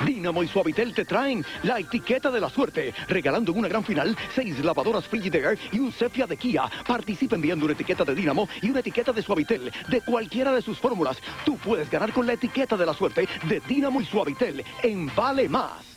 Dynamo y Suavitel te traen la etiqueta de la suerte, regalando en una gran final 6 lavadoras Frigidaire y un Sepia de Kia. Participa enviando una etiqueta de Dynamo y una etiqueta de Suavitel. De cualquiera de sus fórmulas, tú puedes ganar con la etiqueta de la suerte de Dynamo y Suavitel en Vale Más.